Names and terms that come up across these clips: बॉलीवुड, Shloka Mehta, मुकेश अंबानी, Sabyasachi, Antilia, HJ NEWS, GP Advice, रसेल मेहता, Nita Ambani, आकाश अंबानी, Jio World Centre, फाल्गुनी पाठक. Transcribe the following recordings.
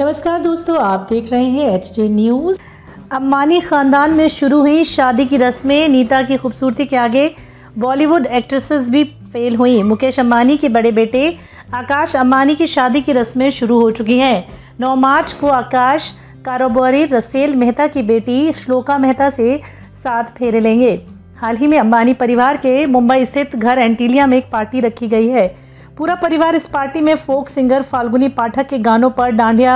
नमस्कार दोस्तों, आप देख रहे हैं एचजे न्यूज़। अंबानी ख़ानदान में शुरू हुई शादी की रस्में। नीता की खूबसूरती के आगे बॉलीवुड एक्ट्रेसेस भी फेल हुई। मुकेश अंबानी के बड़े बेटे आकाश अंबानी की शादी की रस्में शुरू हो चुकी हैं। 9 मार्च को आकाश कारोबारी रसेल मेहता की बेटी श्लोका मेहता से 7 फेरे लेंगे। हाल ही में अंबानी परिवार के मुंबई स्थित घर एंटीलिया में एक पार्टी रखी गई है। पूरा परिवार इस पार्टी में फोक सिंगर फाल्गुनी पाठक के गानों पर डांडिया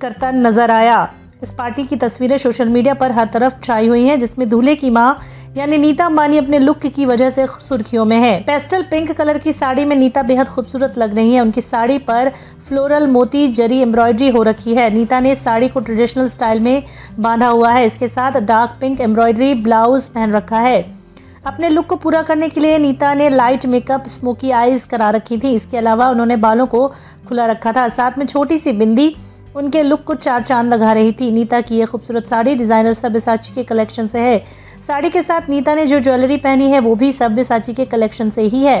करता नजर आया। इस पार्टी की तस्वीरें सोशल मीडिया पर हर तरफ छाई हुई हैं, जिसमें दूल्हे की मां यानी नीता अंबानी अपने लुक की वजह से सुर्खियों में है। पेस्टल पिंक कलर की साड़ी में नीता बेहद खूबसूरत लग रही है। उनकी साड़ी पर फ्लोरल मोती जरी एम्ब्रॉयडरी हो रखी है। नीता ने साड़ी को ट्रेडिशनल स्टाइल में बांधा हुआ है। इसके साथ डार्क पिंक एम्ब्रॉयडरी ब्लाउज पहन रखा है। अपने लुक को पूरा करने के लिए नीता ने लाइट मेकअप, स्मोकी आईज करा रखी थी। इसके अलावा उन्होंने बालों को खुला रखा था, साथ में छोटी सी बिंदी उनके लुक को 4 चांद लगा रही थी। नीता की ये खूबसूरत साड़ी डिज़ाइनर सब्यसाची के कलेक्शन से है। साड़ी के साथ नीता ने जो ज्वेलरी पहनी है वो भी सब्यसाची के कलेक्शन से ही है।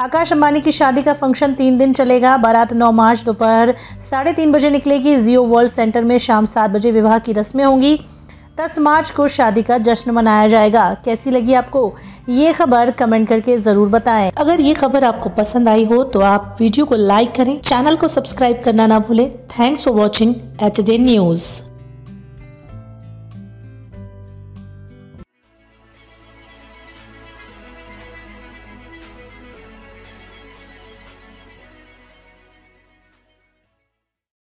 आकाश अंबानी की शादी का फंक्शन 3 दिन चलेगा। बारात 9 मार्च दोपहर 3:30 बजे निकलेगी। जियो वर्ल्ड सेंटर में शाम 7 बजे विवाह की रस्में होंगी। 10 मार्च को शादी का जश्न मनाया जाएगा। कैसी लगी आपको ये खबर, कमेंट करके जरूर बताएं। अगर ये खबर आपको पसंद आई हो तो आप वीडियो को लाइक करें, चैनल को सब्सक्राइब करना ना भूलें। Thanks for watching HJ news.